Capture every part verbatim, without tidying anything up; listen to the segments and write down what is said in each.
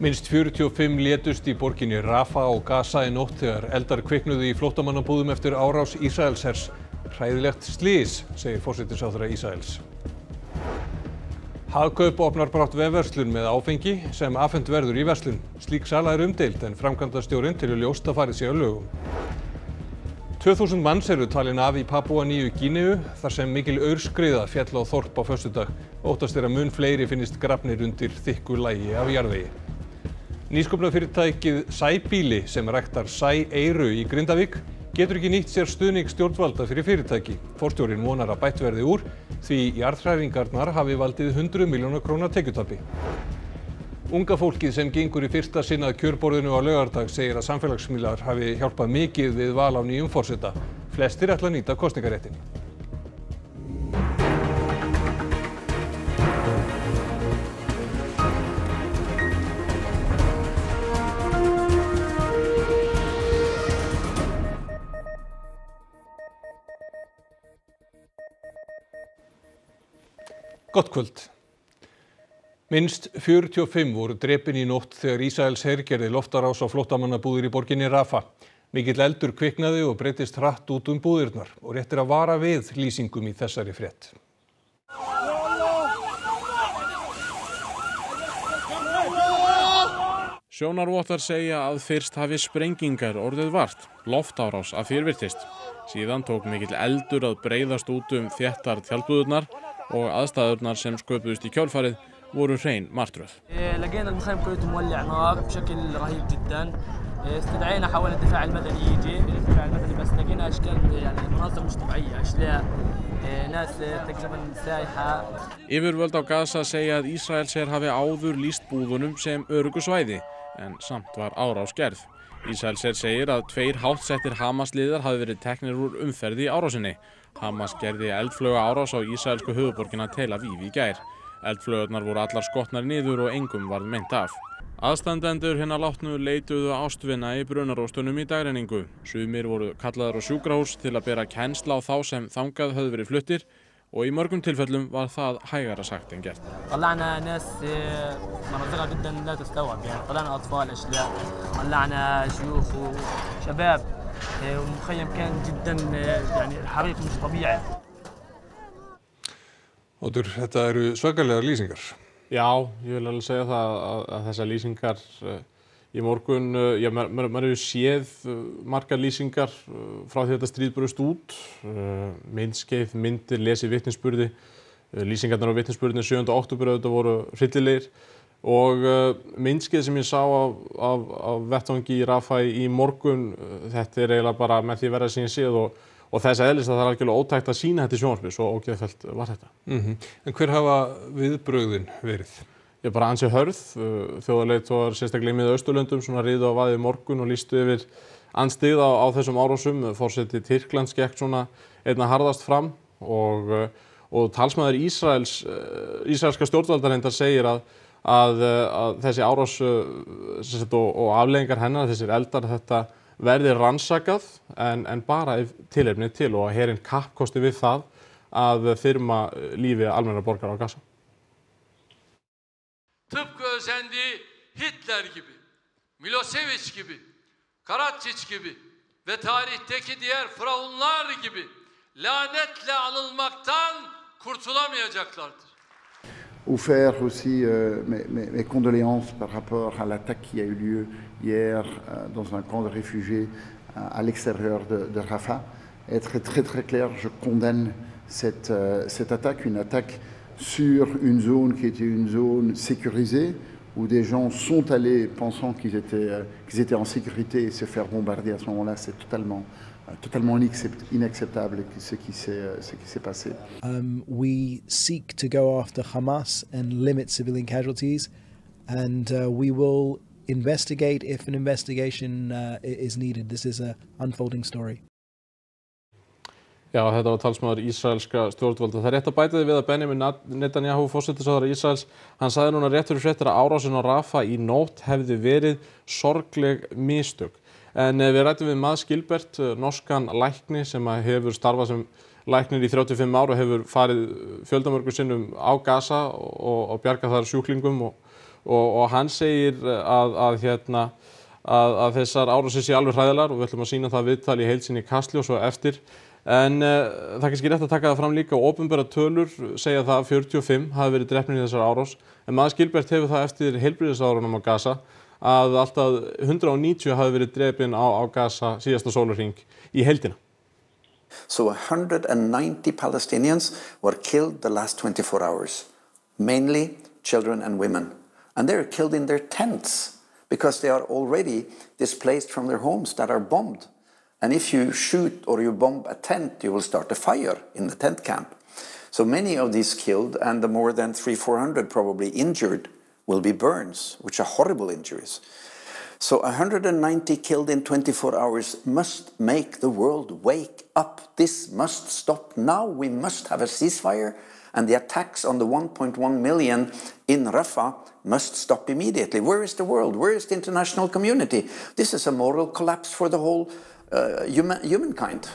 Minnst fjörutíu og fimm létust í borginni Rafah og Gaza í nótt þegar eldar kviknuðu í flóttamannabúðum eftir árás Ísraelshers. Hræðilegt slys, segir forsætisráðherra Ísraels. Hagkaup opnar brátt vefverslun með áfengi sem afhent verður í verslun. Slík sala er umdeild en framkvæmdastjórinn telur ljóst að farið sé að lögum. tvö þúsund manns eru talin af í Papúa Nýju-Gíneu þar sem mikil aurskriða féll á þorp á föstudag. Óttast er að mun fleiri finnist grafnir undir þykku lagi af jarðvegi. Nýsköpunarfyrirtækið Sæbýli sem ræktar sæeyru í Grindavík getur ekki nýtt sér stuðning stjórnvalda fyrir fyrirtæki. Forstjórinn vonar að bætt verði úr því jarðhræringarnar hafi valdið hundrað milljóna króna tekjutapi. Unga fólkið sem gengur í fyrsta sinn að kjörborðinu á laugardag segir að samfélagsmiðlar hafi hjálpað mikið við val á nýjum forseta. Flestir ætla að nýta kosningaréttinn. Gott kvöld. Minnst fjörutíu og fimm voru drepin í nótt þegar Ísraelsher gerði loftarás á flóttamannabúðir í borginni Rafah. Mikill eldur kviknaði og breiddist hratt út um búðirnar og rétt er að vara við lýsingum í þessari frétt. Sjónarvottar segja að fyrst hafi sprengingar orðið vart, loftárás að fyrvirtist. Síðan tók mikill eldur að breiðast út um þéttar tjaldbúðurnar og aðstæðurnar sem sköpuðust í kjölfarið voru hrein martröð. Yfirvöld á Gaza segja að Ísraelsher hafi áður lýst búðunum sem öruggu svæði. En samt var árás gerð. Ísraelsher segir að tveir háttsettir Hamas-liðar hafi verið teknir úr umferði í árásinni. Hamas gerði eldflauga árás á ísraelsku höfuðborgina Tel Aviv í gær. Eldflaugarnar voru allar skotnar niður og engum varð meint af. Aðstandendur hinna látnu leituðu ástvina í brunaróstunum í dagrenningu. Sumir voru kallaðar á sjúkrahús til að bera kennsl á þá sem þangað höfðu verið fluttir og í mörgum tilfellum var það hægara sagt en gert. Ótur, þetta eru svakalegar lýsingar. Já, ég vil alveg segja það að, að þessar lýsingar í morgun, já, maður hefur séð margar lýsingar frá því þetta stríð braust út, myndskeið, myndir, lesið vitnisburði, lýsingarnar á vitnisburðinu sjöunda október auðvitað voru hryllilegir og myndskeið sem ég sá af, af, af vettvangi í Rafah í morgun, þetta er eiginlega bara með því verða sem ég séð og, og þess eðlis að það er algjörlega ótækt að sýna þetta í sjónvarpi, svo ógeðfellt var þetta. Mm-hmm. En hver hafa viðbrögðin verið? Ég er bara ansi hörð, þjóðarleiðtogar sérstaklega í Mið-Austurlöndum svona riðu á vaðið morgun og lýstu yfir andstyggð á, á þessum árásum. Forseti Tyrklands gekk svona einna harðast fram og, og talsmaður Ísraels, ísraelska stjórnvaldarhendar segir að, að, að þessi árás og, og afleggingar hennar, þessir eldar, þetta verði rannsakað en, en bara tilefni til og að herinn kappkosti við það að þyrma lífi almennra borgara á Gaza. Tıpkı özendiği Hitler gibi, Milosevic gibi, Karadzic gibi ve tarihteki diğer firavunlar gibi lanetle anılmaktan kurtulamayacaklardır. Offert aussi euh, mes, mes, mes condoléances par rapport à l'attaque qui a eu lieu hier euh, dans un camp de réfugiés euh, à l'extérieur de, de Rafah. Être très très clair, je condamne cette, euh, cette attaque, une attaque sur une zone qui était une zone sécurisée, où des gens sont allés pensant qu'ils étaient, qu'ils étaient en sécurité et se faire bombarder à ce moment-là, c'est totalement, totalement inacceptable ce qui s'est, ce qui s'est passé. Um, we seek to go after Hamas and limit civilian casualties, and uh, we will investigate if an investigation uh, is needed. This is an unfolding story. Já, þetta var talsmaður ísraelska stjórnvalda. Það er rétt að bæta því við að Benjamin Netanyahu, forsætisráðherra Ísraels, hann sagði núna rétt fyrir fréttir að árásin á Rafah í nótt hefði verið sorgleg mistök. En við rættum við Mads Gilbert, norskan lækni sem hefur starfað sem læknir í þrjátíu og fimm ár og hefur farið fjöldamörgum sinnum á Gaza og, og bjargað þar sjúklingum og, og, og hann segir að, að, hérna, að, að þessar árásir séu alveg hræðilegar og við ætlum að sýna það viðtal í heild sinni í Kastljósi og eftir. En uh, það er kannski rétt að taka það fram líka og opinbera tölur segja það að fjörutíu og fimm hafi verið drepnir í þessar árás. En Mads Gilbert hefur það eftir heilbrigðisráðherranum á Gaza að alltaf hundrað og níutíu hafi verið drepin á, á Gaza síðasta sólarhring í heildina. So one hundred ninety Palestinians were killed the last twenty-four hours, mainly children and women. And they are killed in their tents because they are already displaced from their homes that are bombed. And if you shoot or you bomb a tent, you will start a fire in the tent camp. So many of these killed and the more than three hundred, four hundred probably injured will be burns, which are horrible injuries. So one hundred ninety killed in twenty-four hours must make the world wake up. This must stop now. We must have a ceasefire and the attacks on the one point one million in Rafah must stop immediately. Where is the world? Where is the international community? This is a moral collapse for the whole Uh, human, humankind.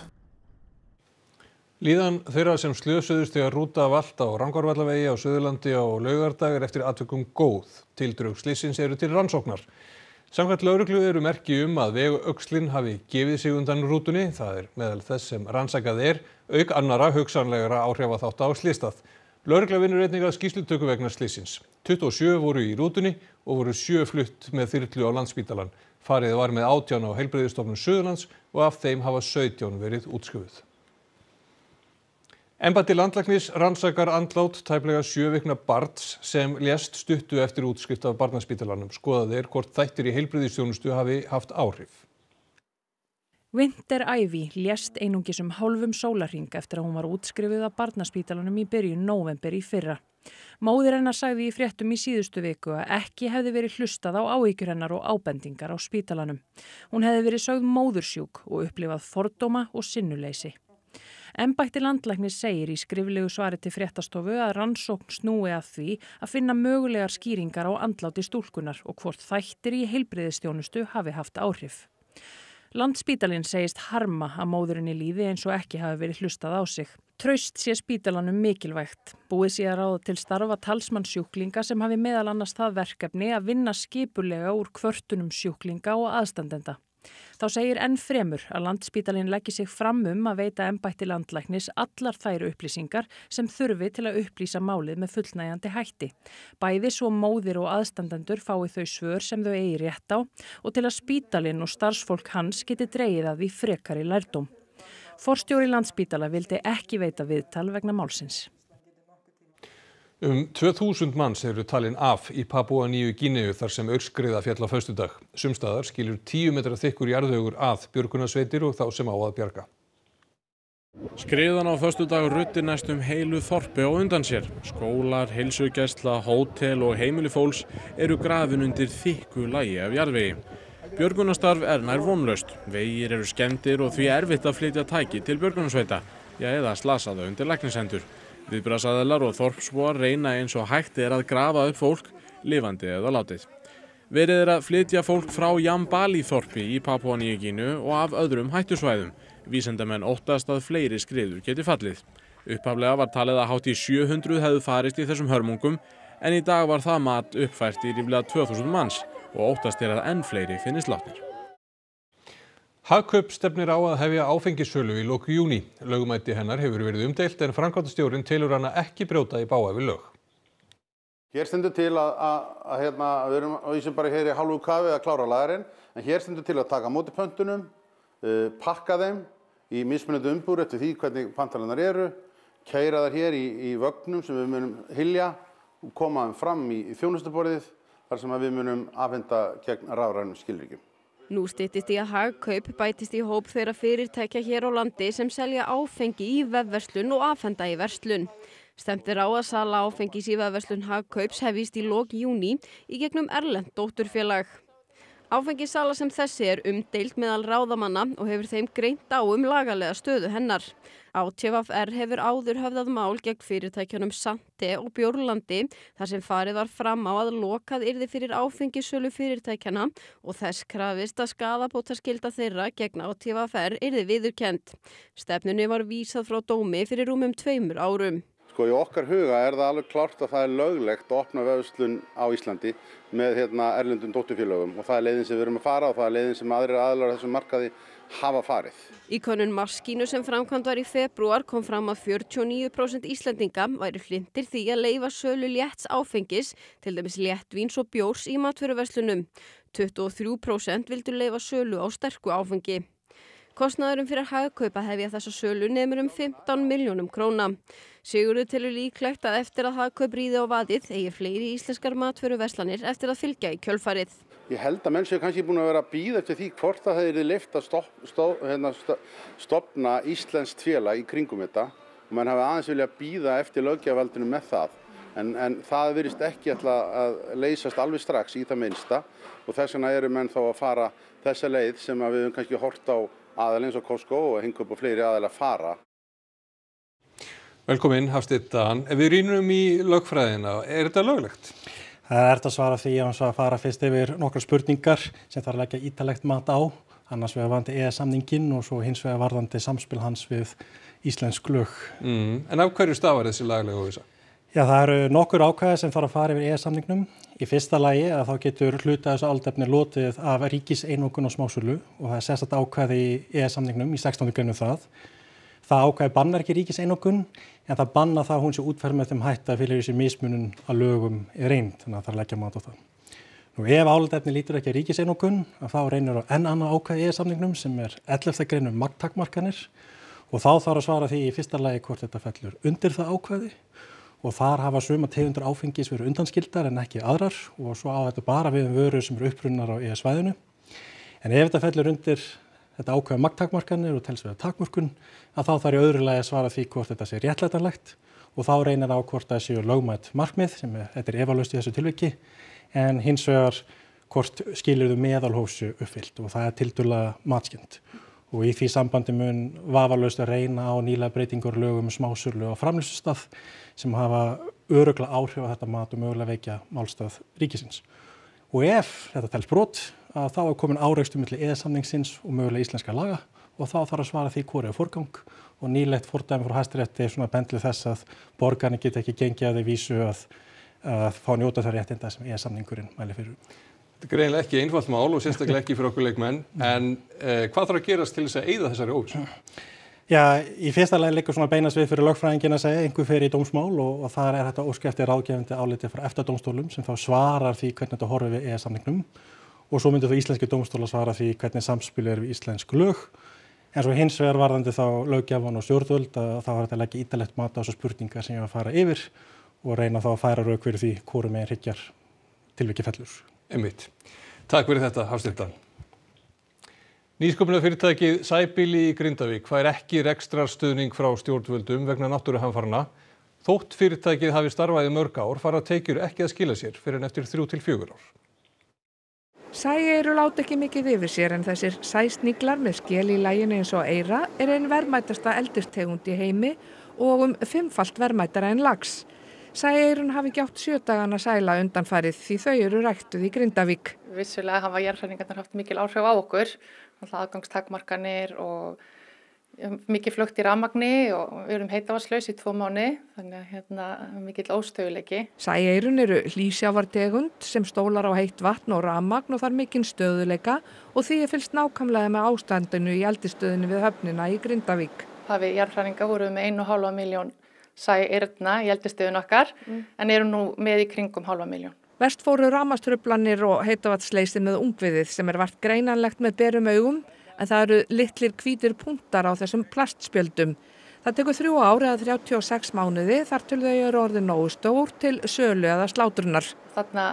Líðan þeirra sem slösuðust í að rúta valta á Rangárvallavegi á Suðurlandi á laugardag er eftir atvikum góð. Tildrög slyssins eru til rannsóknar. Samkvæmt lögreglu eru merki um að veguöxlin hafi gefið sig undan rútunni, það er meðal þess sem rannsakað er, auk annara hugsanlegra áhrifa þátt á slystað. Lögregla vinnur einnig að skýrslutöku vegna slyssins. tuttugu og sjö voru í rútunni og voru sjö flutt með þyrlu á Landspítalann. Farið var með átján á Heilbrigðisstofnun Suðurlands og af þeim hafa sautján verið útskrifuð. Embætti landlæknis rannsakar andlát tæplega sjö vikna barns sem lést stuttu eftir útskrift af Barnaspítalanum. Skoðað er hvort þættir í heilbrigðisþjónustu hafi haft áhrif. Winter Ivy lést einungis um hálfum sólarhring eftir að hún var útskrifuð af Barnaspítalanum í byrjun nóvember í fyrra. Móðir hennar sagði í fréttum í síðustu viku að ekki hefði verið hlustað á áhyggjur hennar og ábendingar á spítalanum. Hún hefði verið sögð móðursjúk og upplifað fordóma og sinnuleysi. Embætti landlæknis segir í skriflegu svari til fréttastofu að rannsókn snúi að því að finna mögulegar skýringar á andláti stúlkunar og hvort þættir í heilbrigðisþjónustu hafi haft áhrif. Landspítalinn segist harma að móðurinni líði eins og ekki hafi verið hlustað á sig. Traust sé spítalanum mikilvægt. Búið sé að ráða til starfa talsmann sjúklinga sem hafi meðal annars það verkefni að vinna skipulega úr kvörtunum sjúklinga og aðstandenda. Þá segir enn fremur að Landspítalinn leggi sig fram um að veita embætti landlæknis allar þær upplýsingar sem þurfi til að upplýsa málið með fullnægjandi hætti. Bæði svo móðir og aðstandendur fái þau svör sem þau eigi rétt á og til að spítalinn og starfsfólk hans geti dregið að því frekari lærdóm. Forstjóri Landspítala vildi ekki veita viðtal vegna málsins. Um tvö þúsund manns eru talin af í Papúa Nýju-Gíneu þar sem aurskriða féll á föstudag. Sums staðar skilur tíu metra þykkur jarðvegur að björgunarsveitir og þá sem á að bjarga. Skriðan á föstudag ruddi næstum heilu þorpi á undan sér. Skólar, heilsugæsla, hótel og heimili fólks eru grafin undir þykku lagi af jarðvegi. Björgunarstarf er nær vonlaust. Vegir eru skemmdir og því erfitt að flytja tæki til björgunarsveita, já eða slasaða undir læknishendur. Viðbragðsaðilar og þorpsbúar reyna eins og hægt er að grafa upp fólk, lifandi eða látið. Verið er að flytja fólk frá Jættarhalsskóli í Papúa Nýju-Gíneu og af öðrum hættusvæðum. Vísindamenn óttast að fleiri skriður geti fallið. Upphaflega var talið að hátt í sjö hundruð hefðu farist í þessum hörmungum, en í dag var það mat uppfært í ríflega tvö þúsund manns og óttast er að enn fleiri finnist látnir. Hagkaup stefnir á að hefja áfengissölu í lok júní. Lögmæti hennar hefur verið umdeilt en framkvæmdastjórinn telur hana ekki brjóta í bága við lög. Hér stendur til að, að, að, hérna, við erum og ég sem bara hér í hálfu kafi að klára lagarinn, en hér stendur til að taka móti pöntunum, uh, pakka þeim í mismunandi umbúr eftir því hvernig pantalannar eru, kæra þær hér í, í vögnum sem við munum hylja og koma þeim fram í, í þjónustuborðið, þar sem við munum afhenda gegn rafrænum skilríkjum. Nú styttist í að Hagkaup bætist í hóp þeirra fyrirtækja hér á landi sem selja áfengi í vefverslun og afhenda í verslun. Stefnt er á að sala áfengis í vefverslun Hagkaups hefjist í lok júní í gegnum erlent dótturfélag. Áfengissala sem þessi er umdeilt meðal ráðamanna og hefur þeim greint á um lagalega stöðu hennar. Á T V R hefur áður höfðað mál gegn fyrirtækjunum Sante og Björlandi þar sem farið var fram á að lokað yrði fyrir áfengissölu fyrirtækjana og þess krafist að skaðabótaskylda þeirra gegn á T V R yrði viðurkennd. Stefnunni var vísað frá dómi fyrir rúmum tveimur árum. Sko, í okkar huga er það alveg klárt að það er löglegt að opna vefslun á Íslandi með hérna, erlendum dótturfélögum og það er leiðin sem við erum að fara og það er leiðin sem aðrir aðilar á þessum markaði hafa farið. Í könnun Maskínu sem framkvæmd var í febrúar kom fram að fjörutíu og níu prósent Íslendinga væru hlynntir því að leyfa sölu létts áfengis, til dæmis léttvíns og bjórs í matvöruverslunum. tuttugu og þrjú prósent vildu leyfa sölu á sterku áfengi. Kostnaðurinn fyrir Hagkaup að hefja þessa sölu nemur um fimmtán milljónum króna. Sigurður telur líklegt að eftir að Hagkaup ríði á vaðið eigi fleiri íslenskar matvöruverslanir eftir að fylgja í kjölfarið. Ég held að menn séu kannski búin að vera að bíða eftir því hvort að það yrði leyft að stopp, stopp, hérna, stofna íslenskt félag í kringum þetta og menn hafi aðeins vilja að bíða eftir löggjafarvaldinu með það. En, en það virðist ekki ætla að leysast alveg strax í það minnsta og þess vegna eru menn þá að fara þessa leið sem að við höfum kannski hort á aðal eins og Costco og Hagkaup og fleiri aðal að fara. Velkomin, Hafsteinn Dan. Ef við rýnum í lögfræðina, er þetta löglegt? Það er þetta að svara því að hann svo að fara fyrst yfir nokkar spurningar sem þarf að leggja ítarlegt mat á, annars vegar varðandi E S-samninginn og svo hins vegar varðandi samspil hans við íslensk lög. Mm. En af hverju stafar þessi laglega óvissa? Já, það eru nokkur ákvæði sem þarf að fara yfir E S-samningnum. Í fyrsta lagi að þá getur hluta þessu álefni lotið af ríkiseinokun og smásölu og það er sérstakt ákvæði í E S-samningnum í sextándu grein um það. Það ákvæði bannar ekki ríkiseinokun en það banna það hún sé útferð með þeim hætta fyrir þessi mismunun að lögum er reynd, þannig að það er leggja mat á það. Nú ef álefni lítur ekki ríkiseinokun þá reynir á enn annað ákvæði í E S-samningnum sem er elleftu grein um magntakmarkanir og þá þarf að svara því í fyrsta lagi hvort þetta fellur undir það ákvæði. Og þar hafa suma tegundir áfengis verið undanskildar en ekki aðrar og svo á þetta bara við um vörur sem eru upprunnar á E S-svæðinu. En ef þetta fellur undir þetta ákveða magntakmarkanir og telst við að takmörkun, að þá þarf í öðru lagi að svara því hvort þetta sé réttlætanlegt og þá reynir á hvort það séu lögmætt markmið sem er, þetta er efalaust í þessu tilviki, en hins vegar hvort skilyrðu meðalhófsu uppfyllt og það er tiltölulega matskennt. Og í því sambandi mun vafalaust að reyna á nýlega breytingar lögum smásölu og framleiðslustað sem hafa örugglega áhrif á þetta mat og mögulega veikja málstað ríkisins. Og ef þetta telst brot að þá er komin árekstur milli E S-samningsins og mögulega íslenska laga og þá þarf að svara því hvor er forgang og nýlegt fordæmi frá Hæstarétti er svona bendlið þess að borgarnir geta ekki gengið að þeir vísu að, að fá njóta þær réttinda sem E S-samningurinn mæli fyrir. Þetta er greinilega ekki einfalt mál og sérstaklega ekki fyrir okkur leikmenn, en eh, hvað þarf að gerast til þess að eyða þessari óvissu? Já, í fyrsta lagi liggur svona beinast við fyrir lögfræðingin að segja einhver fer í dómsmál og, og þar er þetta óska eftir ráðgefandi áliti frá EFTA-dómstólum sem þá svarar því hvernig þetta horfir við E S-samningnum og svo myndu þá íslenski dómstólar svara því hvernig samspil er við íslensk lög, en svo hins vegar varðandi þá löggjafann og stjórnvöld að þá var þetta leggja ítarlegt mat á þessar spurningar sem ég var að fara yfir og reyna þá að færa rök fyrir því hvorum megin hryggjar tilviki fellur. Einmitt. Takk fyrir þetta, Hafsteinn Dan. Nýsköpunarfyrirtækið Sæbýli í Grindavík fær ekki rekstrarstuðning frá stjórnvöldum vegna náttúruhamfaranna. Þótt fyrirtækið hafi starfað í mörg ár fara tekjur ekki að skila sér fyrr en eftir þrjú til fjögur ár. Sæi eru láta ekki mikið yfir sér en þessir sæsniglar með skel í laginu eins og eira er ein verðmætasta eldistegund í heimi og um fimmfalt verðmætara en lax. Sæeyrun hafi ekki átt sjö dagana sæla undanfarið því þau eru ræktuð í Grindavík. Vissulega hafa jarðhræringarnar haft mikil áhrif á okkur, alltaf aðgangstakmarkanir og mikið flugt í rafmagni og við erum heitavatnslaus í tvo mánuði, þannig að hérna mikill óstöðugleiki. Sæeyrun eru hlýsjávartegund sem stólar á heitt vatn og rafmagn og þar mikinn stöðugleika og því er fylgst nákvæmlega með ástandinu í eldisstöðinu við höfnina í Grindavík. Það við jarðhræringar vorum með eina og hálfa milljón sæeyrna í eldisstöðun okkar, mm. en eru nú með í kringum hálfa milljón. Verst fóru rafmagnstruflanir og heitavatnsleysi með ungviðið sem er vart greinanlegt með berum augum, en það eru litlir hvítir punktar á þessum plastspjöldum. Það tekur þrjú ár eða þrjátíu og sex mánuði þar til þau eru orðið nógu stór til sölu eða slátrunar. Þarna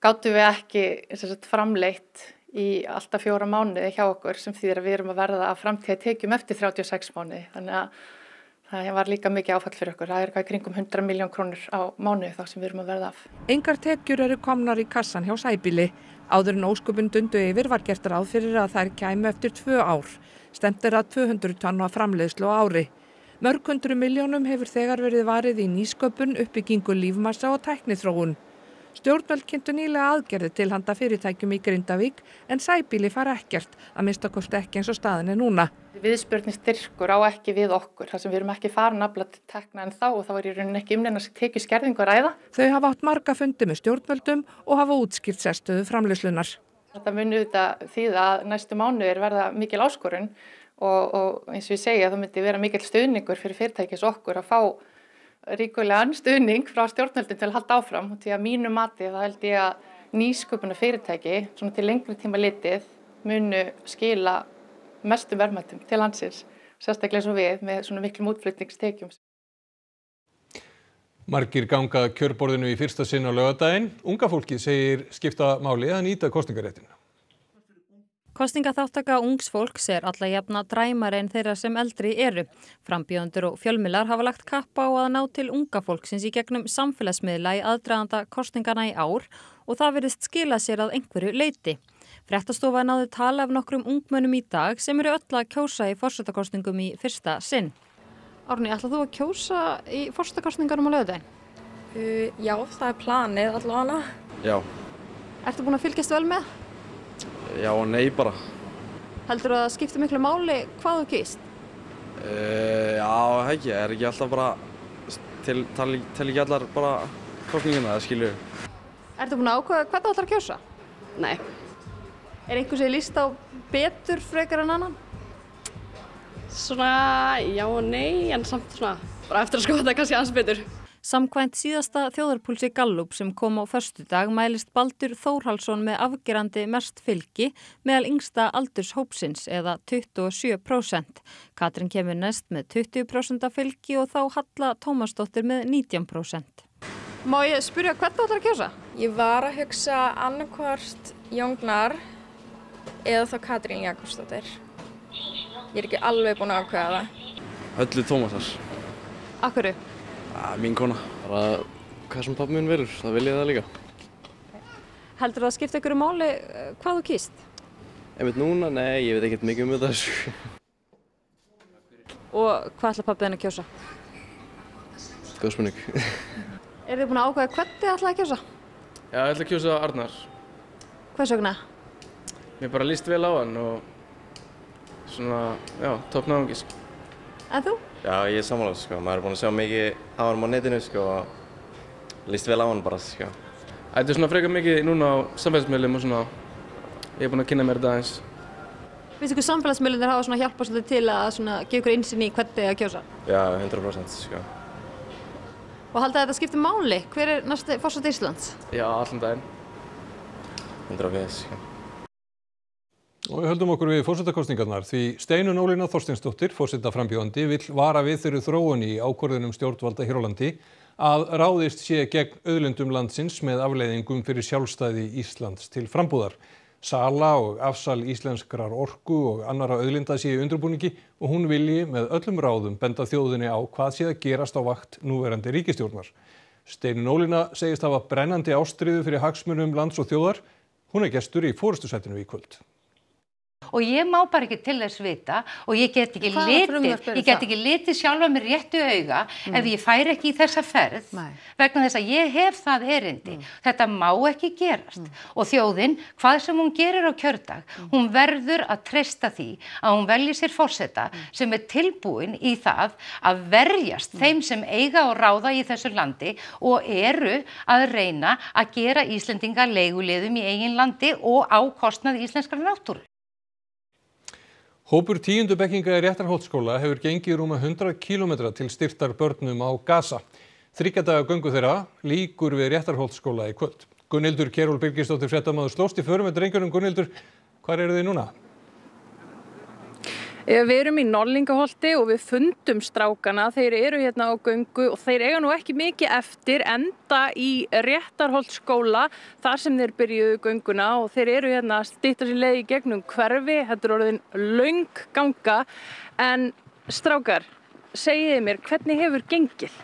gátum við ekki sagt, framleitt í alltaf fjóra mánuði hjá okkur sem þýðir að við erum að verða að framtíða tekjum eftir þrjátíu og sex mánuði. Þannig að það var líka mikið áfall fyrir okkur. Það er eitthvað í kringum hundrað milljón krónur á mánuði þá sem við erum að verða af. Engar tekjur eru komnar í kassan hjá Sæbýli. Áður en ósköpin dundu yfir var gert ráð fyrir að þær kæmu eftir tvö ár. Stemt er að tvö hundruð tonn af framleiðslu á ári. Mörg hundruð milljónum hefur þegar verið varið í nýsköpun, uppbyggingu lífmassa og tækniþróun. Stjórnvöld kynntu nýlega aðgerði til handa fyrirtækjum í Grindavík en Sæbýli fara ekkert, að minnsta kosti ekki eins og staðan er núna. Viðspyrnustyrkur á ekki við okkur, þar sem við erum ekki farin að afla tekna en þá og þá er í rauninni ekki um neina tekjuskerðingu að ræða. Þau hafa átt marga fundi með stjórnvöldum og hafa útskýrt sérstöðu framleiðslunnar. Þetta mun auðvitað þýða að næstu mánuðir verða mikil áskorun og, og eins og ég segja þá myndi vera mikil stuðningur fyrir fyrirtækis okkur að fá ríkulegan stuðning frá stjórnvöldum til að halda áfram. Því að mínu mati þá held ég að nýsköpuna fyrirtæki svona til lengri tíma litið munu skila mestum verðmættum til landsins, sérstaklega eins og við með svona miklum útflutningstekjum. Margir ganga kjörborðinu í fyrsta sinn á laugardaginn. Unga fólkið segir skipta máli að nýta kosningaréttinn. Kosningaþátttaka ungs fólks er alla jafna dræmari en þeirra sem eldri eru. Frambjóðendur og fjölmiðlar hafa lagt kapp á að ná til unga fólksins í gegnum samfélagsmiðla í aðdraganda kosningana í ár og það virðist skila sér að einhverju leyti. Fréttastofa náði tala af nokkrum ungmönnum í dag sem eru öll að kjósa í forsetakosningum í fyrsta sinn. Árni, ætlar þú að kjósa í forsetakosningunum á laugardaginn? Uh, já, það er planið allavega. Já. Ertu búin að fylgjast vel með? Já og nei bara. Heldur þú að það skiptir miklu máli hvað þú kýst? Uh, já, ekki. Er ekki alltaf bara til, tal, til ekki allar bara kosninguna, það skilju. Ertu búin að ákveða hvað þú ætlar að kjósa? Nei. Er einhver sem líst á betur frekar en annan? Svona já og nei, en samt svona bara eftir að skoða þetta kannski aðeins betur. Samkvæmt síðasta þjóðarpúlsi Gallup sem kom á föstudag mælist Baldur Þórhalsson með afgerandi mest fylgi meðal yngsta aldurshópsins eða tuttugu og sjö prósent. Katrín kemur næst með tuttugu prósent af fylgi og þá Halla Tómasdóttir með nítján prósent. Má ég spyrja hvernig þú ætlar að kjósa? Ég var að hugsa annarkvort Jón Gnarr eða þá Katrín Jakobsdóttir. Ég er ekki alveg búin að ákveða það. Höllu Tómasar. Af hverju? Ah, mín kona. Bara hvað sem pappi minn velur, það vil ég það líka. Okay. Heldur það að skipta ykkur um máli hvað þú kýst? Einmitt núna? Nei, ég veit ekkert mikið um þetta. Og hvað ætlar pappið henni að kjósa? Góð spurning. Er þið búin að ákveða hvernig þið ætlaði að kjósa? Já, ég ætla að kjósa Arnar. Hvers vegna? Mér bara líst vel á hann og svona, já, topp náðungi, sko. En þú? Já, ég er sammála, sko. Maður er búinn að sjá mikið á hann á netinu, sko, og líst vel á hann bara, sko. Þetta er svona frekar mikið núna á samfélagsmiðlum og svona, ég er búinn að kynna mér þetta aðeins. Finnst ykkur samfélagsmiðlunir hafa svona hjálpað svolítið til að svona gefa ykkur innsýn í hvernig þið að kjósa? Já, hundrað prósent, sko. Og haldið að þetta skiptir máli? Hver er næsti forseti Íslands? Já, allan daginn. hundrað prósent, sko. Og við höldum okkur við forsetakosningarnar því Steinunn Ólína Þorsteinsdóttir, forsetaframbjóðandi, vill vara við þeirri þróun í ákvörðunum stjórnvalda hér á landi að ráðist sé gegn auðlindum landsins með afleiðingum fyrir sjálfstæði Íslands til frambúðar. Sala og afsal íslenskrar orku og annara auðlinda sé í undirbúningi og hún vilji með öllum ráðum benda þjóðinni á hvað sé að gerast á vakt núverandi ríkisstjórnar. Steinunn Ólína segist hafa brennandi ástríðu fyrir hagsmunum lands og þjóðar. Hún er gestur í forystusætinu í kvöld. Og ég má bara ekki til þess vita og ég get ekki litið, ég get ekki litið sjálfa mér réttu auga mm. ef ég færi ekki í þessa ferð. Nei. Vegna þess að ég hef það erindi. Mm. Þetta má ekki gerast mm. og þjóðin, hvað sem hún gerir á kjördag, mm. hún verður að treysta því að hún velji sér forseta mm. sem er tilbúin í það að verjast mm. þeim sem eiga og ráða í þessu landi og eru að reyna að gera Íslendinga leiguliðum í eigin landi og á kostnað íslenskrar náttúru. Hópur tíundu bekkinga í Réttarholtsskóla hefur gengið rúma hundrað kílómetra til styrktar börnum á Gaza. Þriggja daga göngu þeirra líkur við Réttarholtsskóla í kvöld. Gunnildur Kéról Byrgistóttir fréttamaður slóst í förum með drengjunum. Gunnildur, hvar eru þið núna? Við erum í Nollingaholti og við fundum strákana. Þeir eru hérna á göngu og þeir eiga nú ekki mikið eftir enda í Réttarholtsskóla þar sem þeir byrjuðu gönguna og þeir eru hérna að stytta sér leið í gegnum hverfi. Þetta er orðin löng ganga. En strákar, segiði mér, hvernig hefur gengið?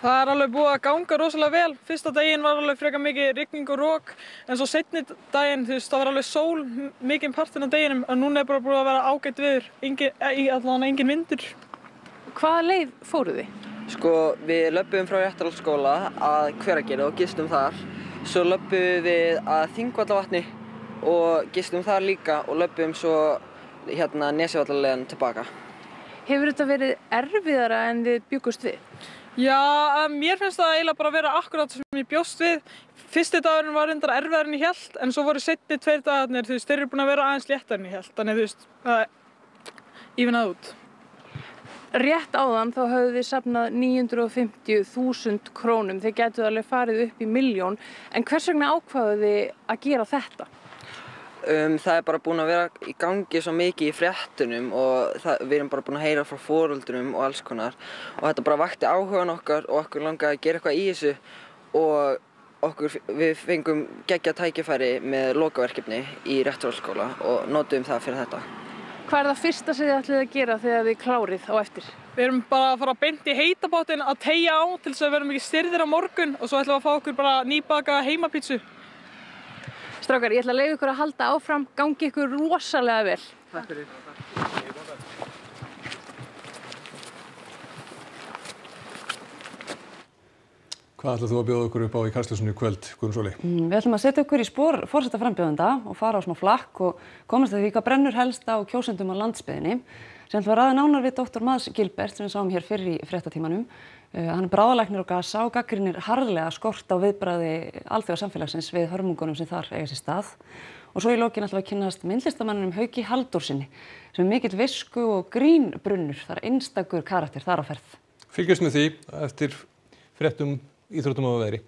Það er alveg búið að ganga rosalega vel. Fyrsta daginn var alveg frekar mikið rigning og rok, en svo seinni daginn, þú veist, það var alveg sól mikinn partinn af deginum, en núna er bara búið að vera ágætt veður, allavega engin vindur. Hvaða leið fóruð þið? Sko, við löpum frá Jættarhalsskóla að Hveragerði og gistum þar Svo löbbum við að Þingvallavatni og gistum þar líka og löbbum svo hérna Nesjavallaveginum tilbaka. Hefur þetta verið erfiðara en þið bjuggust við? Já, mér finnst það eiginlega bara að vera akkurát sem ég bjóst við. Fyrsti dagurinn var reyndar erfiðar en ég hélt, en svo voru seinni tveir dagarnir, þú veist, þeir eru búin að vera aðeins léttar en ég hélt, þannig þú veist, það er ífinað út. Rétt áðan þá höfðu þið safnað níu hundruð og fimmtíu þúsund krónum, þið gætuð alveg farið upp í milljón, en hvers vegna ákváðuð þið að gera þetta? Um, það er bara búin að vera í gangi svo mikið í fréttunum og það, við erum bara búin að heyra frá foreldrum og alls konar og þetta bara vakti áhugan okkar og okkur langaði að gera eitthvað í þessu og okkur, við fengum geggjað tækifæri með lokaverkefni í Réttarholtsskóla og notuðum það fyrir þetta. Hvað er það fyrsta sem þið ætlið að gera þegar þið klárið á eftir? Við erum bara að fara að beint í heitabátinn að teygja á til þess að við verðum ekki stirðir á morgun og svo ætlum við að fá okkur bara nýbakaða heimapítsu. Strákar, ég ætla að leyfa ykkur að halda áfram, gangi ykkur rosalega vel. Takk fyrir. Hvað ætlar þú að bjóða ykkur upp á í Kastljósinu í kvöld, Guðrún? Mm, við ætlum að setja ykkur í spór forseta frambjóðenda og fara á smá flakk og komast að því hvað brennur helst á kjósendum á landsbyggðinni. Sem ætlum að ræða nánar við doktor Mads Gilbert sem við sáum hér fyrr í fréttatímanum. Hann er bráðalæknir á Gaza og gagnrýnir harðlega skort á viðbragði alþjóðasamfélagsins við hörmungunum sem þar eiga sér stað. Og svo í lokin ætlum við að kynnast myndlistamanninum Hauki Halldórssyni sem er mikill visku og grínbrunnur, þar einstakur karakter þar á ferð. Fylgjast með því eftir fréttum íþróttum og veðri.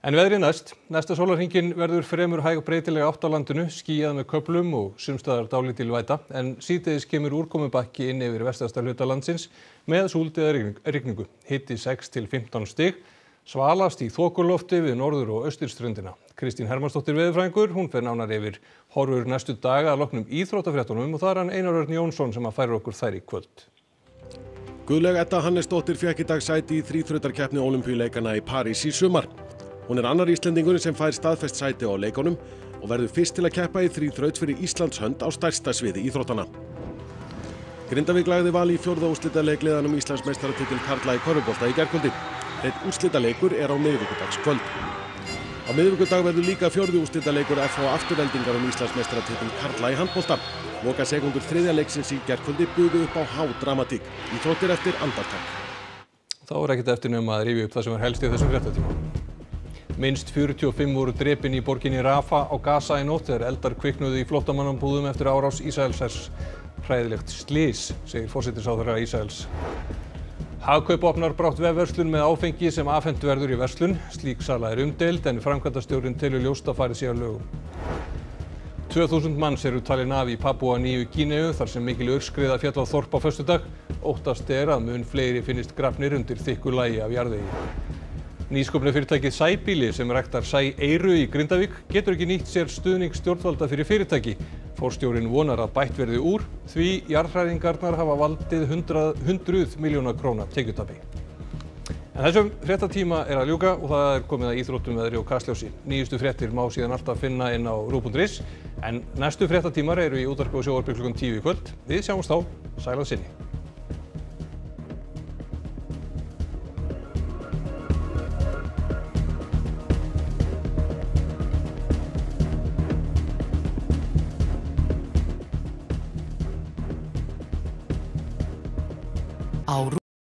En veðrið næst, næsta sólarhringinn verður fremur hæg og breytilega átt á landinu, skýjað með köflum og sums staðar dálítil væta, en síðdegis kemur úrkomubakki inn yfir vestasta hluta landsins með súld eða rigningu, hiti sex til fimmtán stig, svalast í þokulofti við norður og austurströndina. Kristín Hermannsdóttir veðurfræðingur, hún fer nánar yfir horfur næstu daga að loknum íþróttafréttunum og það er hann Einar Örn Jónsson sem að færa okkur þær í kvöld. Guðlaug Edda Hannesdóttir fékk í dag sæti í þríþrautakeppni Ólympíuleikanna í París í sumar. Hún er annar Íslendingurinn sem fær staðfest sæti á leikunum og verður fyrst til að keppa í þríþraut fyrir Íslands hönd á stærsta sviði íþróttanna. Grindavík lagði Val í fjórða úrslitaleik liðanna um Íslandsmeistaratitil karla í körfubolta í gærkvöldi. Einn úrslitaleikur er á miðvikudagskvöld. Á miðvikudag verður líka fjórði úrslitaleikur F H Afturveldingar um Íslandsmeistaratitil karla í handbolta. Loka sekúndur þriðja leiksins í gærkvöldi buðu upp á hádramatík. Íþróttir eftir andartak. Þá er ekkert eftir nema að rifja upp það sem var helst í þessum fréttatíma. Minnst fjörutíu og fimm voru drepin í borginni Rafah á Gaza í nótt þegar eldar kviknuðu í flóttamannabúðum eftir árás Ísraelshers. Hræðilegt slys, segir forsætisráðherra Ísraels. Hagkaup opnar brátt vefverslun með áfengi sem afhent verður í verslun. Slík sala er umdeild en framkvæmdastjórinn telur ljóst að farið sé að lögum. tvö þúsund manns eru talin af í Papúa Nýju-Gíneu þar sem mikil aurskriða féll á þorp á föstudag. Óttast er að mun fleiri finnist grafnir undir þykku lagi af jarðvegi. Nýsköpnu fyrirtækið Sæbýli sem ræktar sæeyru í Grindavík getur ekki nýtt sér stuðning stjórnvalda fyrir fyrirtæki. Forstjórinn vonar að bætt verði úr því jarðhræringarnar hafa valdið hundruð milljóna króna tekjutapi. En þessum fréttatíma er að ljúka og það er komið að íþróttum, veðri og Kastljósi. Nýjustu fréttir má síðan alltaf finna inn á rúv punktur is en næstu fréttatímar eru í útvarpi og sjónvarpi klukkan tíu í kvöld. Við sjáumst þá, sæl að sinni.